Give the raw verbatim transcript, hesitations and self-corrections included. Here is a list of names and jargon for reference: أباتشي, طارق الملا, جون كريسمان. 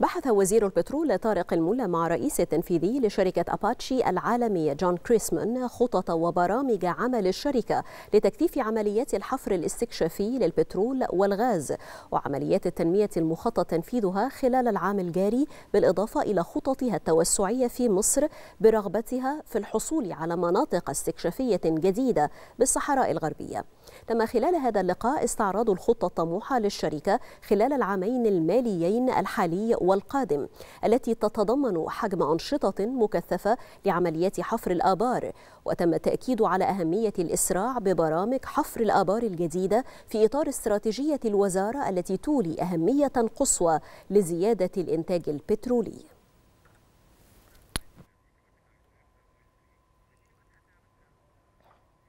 بحث وزير البترول طارق الملا مع رئيس التنفيذي لشركة أباتشي العالمية جون كريسمان خطط وبرامج عمل الشركة لتكثيف عمليات الحفر الاستكشافي للبترول والغاز وعمليات التنمية المخطط تنفيذها خلال العام الجاري، بالإضافة إلى خططها التوسعية في مصر برغبتها في الحصول على مناطق استكشافية جديدة بالصحراء الغربية. تم خلال هذا اللقاء استعراض الخطة الطموحة للشركة خلال العامين الماليين الحالي والقادم، التي تتضمن حجم أنشطة مكثفة لعمليات حفر الآبار، وتم التأكيد على أهمية الإسراع ببرامج حفر الآبار الجديدة في إطار استراتيجية الوزارة التي تولي أهمية قصوى لزيادة الإنتاج البترولي.